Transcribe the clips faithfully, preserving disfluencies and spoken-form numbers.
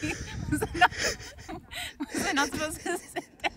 Wait, was, I not, was I not supposed to sit down?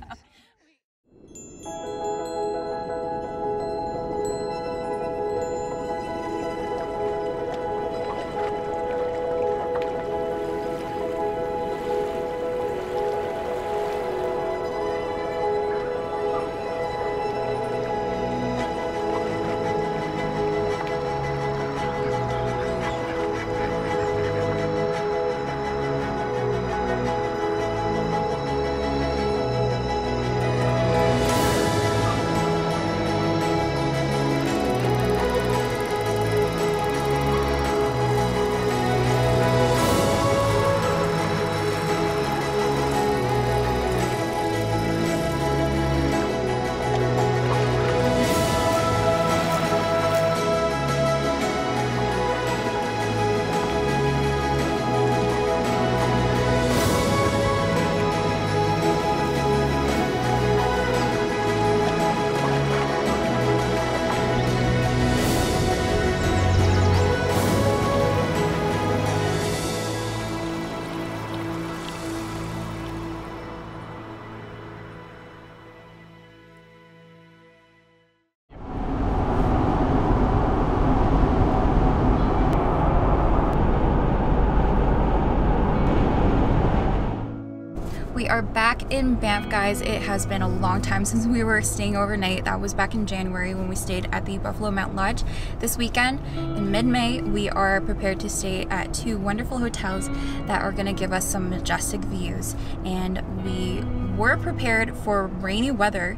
We are back in Banff, guys. It has been a long time since we were staying overnight. That was back in January when we stayed at the Buffalo Mountain Lodge. This weekend in mid-May, we are prepared to stay at two wonderful hotels that are gonna give us some majestic views. And we were prepared for rainy weather,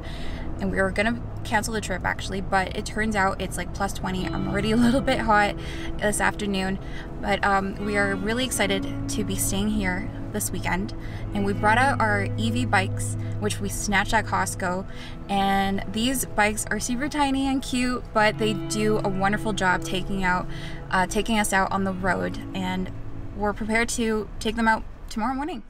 and we were gonna cancel the trip actually, but it turns out it's like plus twenty. I'm already a little bit hot this afternoon, but um, we are really excited to be staying here this weekend. And we brought out our E V bikes, which we snatched at Costco, and these bikes are super tiny and cute, but they do a wonderful job taking out, uh, taking us out on the road, and we're prepared to take them out tomorrow morning.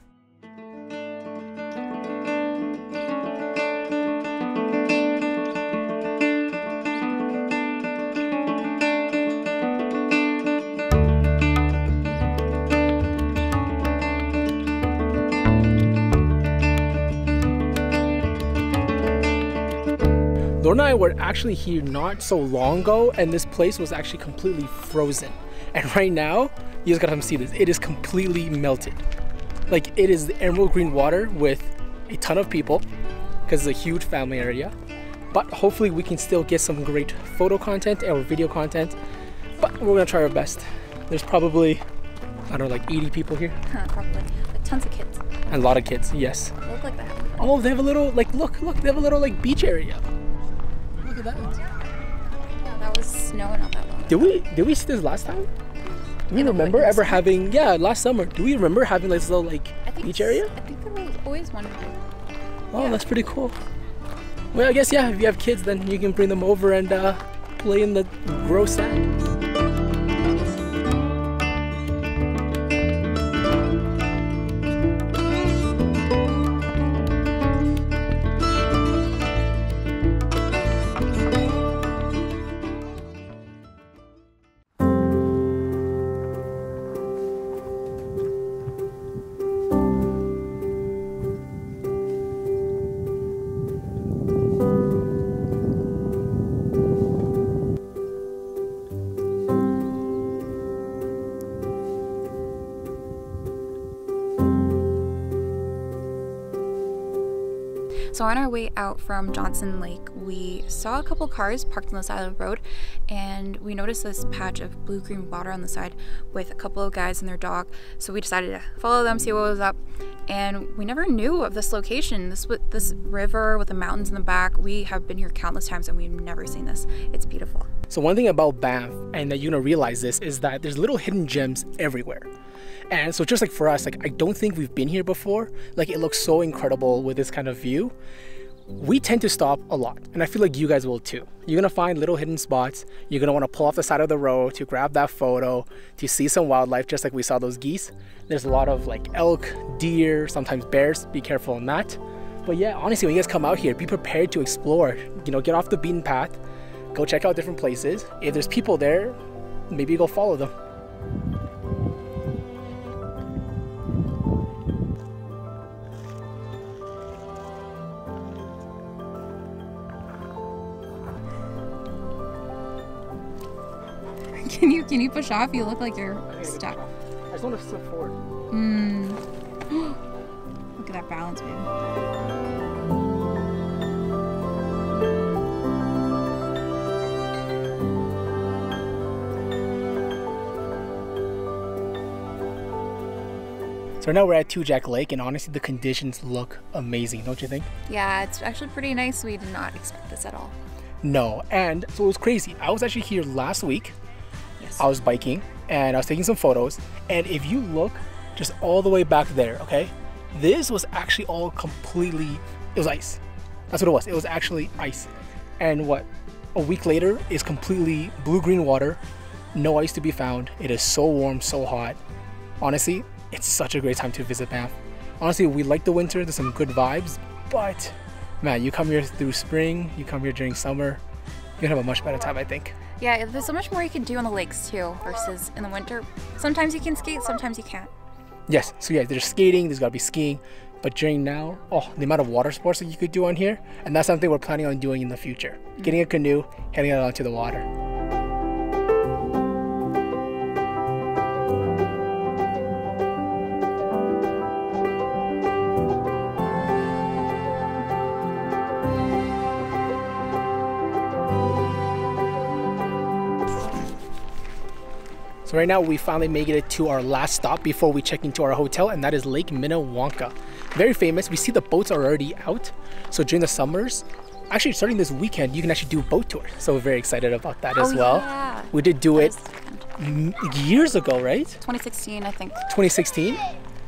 Laura and I were actually here not so long ago, and this place was actually completely frozen. And right now, you just gotta come see this. It is completely melted. Like, it is the emerald green water with a ton of people, because it's a huge family area. But hopefully we can still get some great photo content or video content. But we're gonna try our best. There's probably, I don't know, like eighty people here. Huh, probably. Like tons of kids. And a lot of kids, yes. They look like that. Oh, they have a little, like, look, look, they have a little, like, beach area. That yeah, that was snow not that long ago. Did we did we see this last time? Do we yeah, remember ever having yeah last summer? Do we remember having like this little like I think beach area? I think there was always one. Oh, yeah. That's pretty cool. Well, I guess yeah. If you have kids, then you can bring them over and uh, play in the gross sand. So on our way out from Johnson Lake, we saw a couple cars parked on the side of the road, and we noticed this patch of blue-green water on the side with a couple of guys and their dog. So we decided to follow them, see what was up, and we never knew of this location. This this river with the mountains in the back, we have been here countless times and we've never seen this. It's beautiful. So one thing about Banff, and that you're gonna realize this, is that there's little hidden gems everywhere. And so just like for us, like I don't think we've been here before. Like it looks so incredible with this kind of view. We tend to stop a lot, and I feel like you guys will too. You're gonna find little hidden spots. You're gonna wanna pull off the side of the road to grab that photo, to see some wildlife, just like we saw those geese. There's a lot of like elk, deer, sometimes bears. Be careful on that. But yeah, honestly, when you guys come out here, be prepared to explore. You know, get off the beaten path, go check out different places. If there's people there, maybe go follow them. Can you can you push off? You look like you're stuck. I just want to slip forward. Mm. Look at that balance, man. So now we're at Two Jack Lake, and honestly, the conditions look amazing, don't you think? Yeah, it's actually pretty nice. We did not expect this at all. No, and so it was crazy. I was actually here last week. Yes. I was biking, and I was taking some photos, and if you look just all the way back there, okay? This was actually all completely, it was ice. That's what it was. It was actually ice. And what, a week later, is completely blue-green water. No ice to be found. It is so warm, so hot. Honestly, it's such a great time to visit Banff. Honestly, we like the winter, there's some good vibes, but man, you come here through spring, you come here during summer, you're gonna have a much better time, I think. Yeah, there's so much more you can do on the lakes too, versus in the winter. Sometimes you can skate, sometimes you can't. Yes, so yeah, there's skating, there's gotta be skiing, but during now, oh, the amount of water sports that you could do on here, and that's something we're planning on doing in the future. Mm-hmm. Getting a canoe, heading out onto the water. So right now we finally made it to our last stop before we check into our hotel, and that is Lake Minnewanka. Very famous. We see the boats are already out. So during the summers, actually starting this weekend, you can actually do boat tours. So we're very excited about that as oh, well. Yeah. We did do it years ago, right? twenty sixteen, I think. twenty sixteen?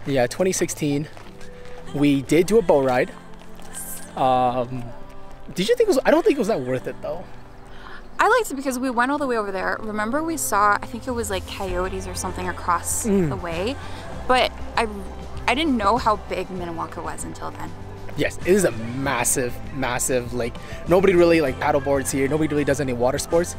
Yeah, twenty sixteen. We did do a boat ride. Um, did you think it was, I don't think it was that worth it though. I liked it because we went all the way over there. Remember we saw, I think it was like coyotes or something across mm. the way, but I I didn't know how big Minnewanka was until then. Yes, it is a massive, massive lake. Nobody really like paddle boards here. Nobody really does any water sports.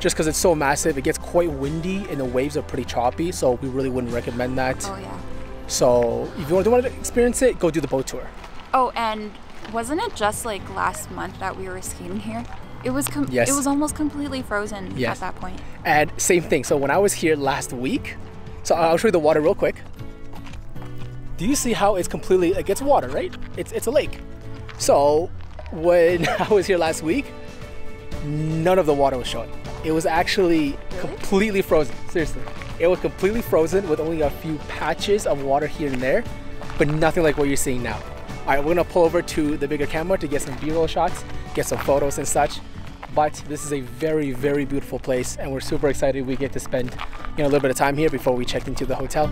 Just because it's so massive, it gets quite windy and the waves are pretty choppy, so we really wouldn't recommend that. Oh yeah. So if you want to, want to experience it, go do the boat tour. Oh, and wasn't it just like last month that we were skiing here? It was com yes. It was almost completely frozen yes. at that point. And same thing. So when I was here last week, so I'll show you the water real quick. Do you see how it's completely, it gets water, right? It's, it's a lake. So when I was here last week, none of the water was showing. It was actually really? completely frozen. Seriously. It was completely frozen with only a few patches of water here and there, but nothing like what you're seeing now. All right, we're gonna pull over to the bigger camera to get some B-roll shots, get some photos and such. But this is a very, very beautiful place, and we're super excited we get to spend, you know, a little bit of time here before we check into the hotel.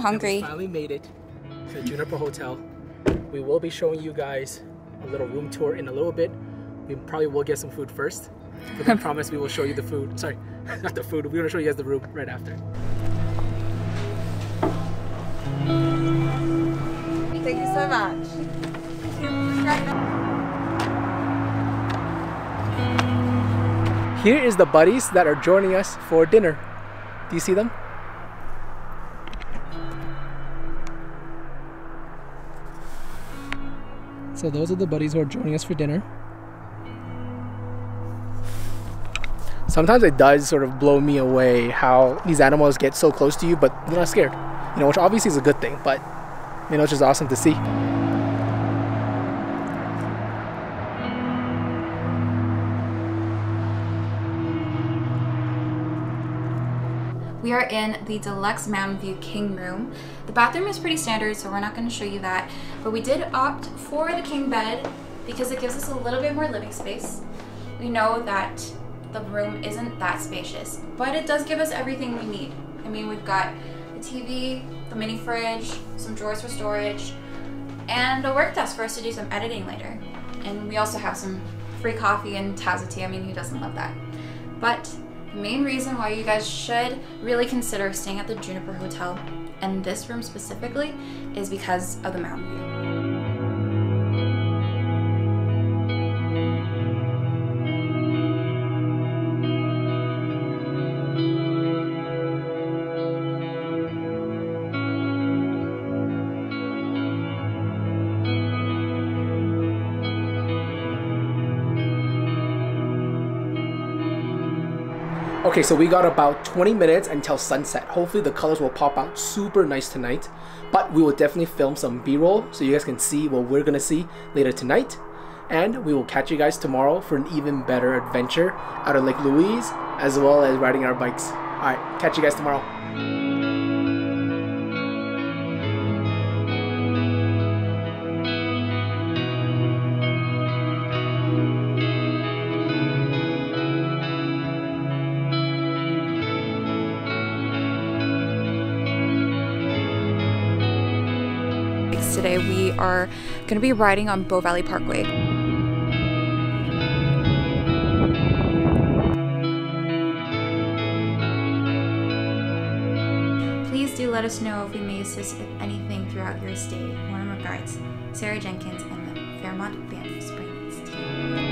Hungry. We finally made it to the Juniper Hotel. We will be showing you guys a little room tour in a little bit. We probably will get some food first, but I promise we will show you the food. Sorry, not the food. We're going to show you guys the room right after. Thank you so much. Here is the buddies that are joining us for dinner. Do you see them? So those are the buddies who are joining us for dinner. Sometimes it does sort of blow me away how these animals get so close to you, but they're not scared. You know, which obviously is a good thing, but you know, it's just awesome to see. We are in the deluxe Mountain View King room. The bathroom is pretty standard, so we're not going to show you that, but we did opt for the king bed because it gives us a little bit more living space. We know that the room isn't that spacious, but it does give us everything we need. I mean, we've got a the T V, the mini fridge, some drawers for storage, and a work desk for us to do some editing later. And we also have some free coffee and taza tea. I mean, who doesn't love that? But the main reason why you guys should really consider staying at the Juniper Hotel, and this room specifically, is because of the mountain view. Okay, so we got about twenty minutes until sunset. Hopefully the colors will pop out super nice tonight, but we will definitely film some B-roll so you guys can see what we're gonna see later tonight. And we will catch you guys tomorrow for an even better adventure out of Lake Louise, as well as riding our bikes. All right, catch you guys tomorrow. Today we are going to be riding on Bow Valley Parkway. Please do let us know if we may assist with anything throughout your stay. Warm regards, Sarah Jenkins and the Fairmont Banff Springs team.